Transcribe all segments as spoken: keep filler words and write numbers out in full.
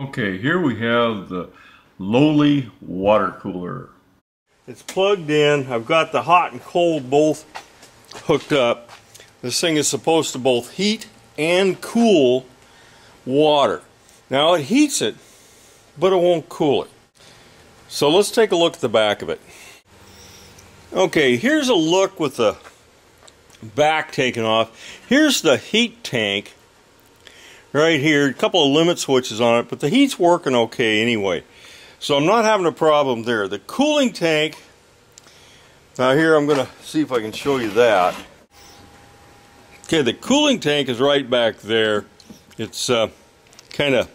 Okay, here we have the Lowly water cooler. It's plugged in. I've got the hot and cold both hooked up. This thing is supposed to both heat and cool water. Now it heats it, but it won't cool it. So let's take a look at the back of it. Okay, here's a look with the back taken off. Here's the heat tank. Right here, a couple of limit switches on it, but the heat's working okay anyway. So I'm not having a problem there. The cooling tank, now here I'm going to see if I can show you that. Okay, the cooling tank is right back there. It's uh, kind of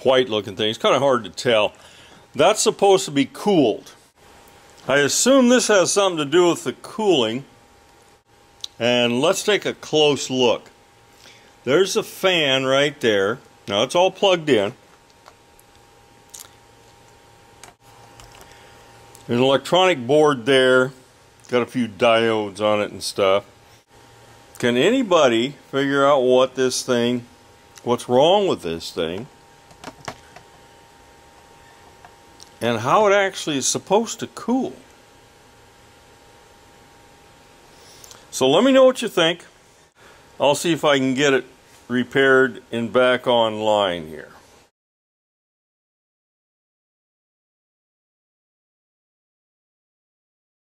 white looking thing. It's kind of hard to tell. That's supposed to be cooled. I assume this has something to do with the cooling. And let's take a close look. There's a fan right there. Now it's all plugged in. There's an electronic board there. Got a few diodes on it and stuff. Can anybody figure out what this thing, what's wrong with this thing? And how it actually is supposed to cool? So let me know what you think. I'll see if I can get it repaired and back online here.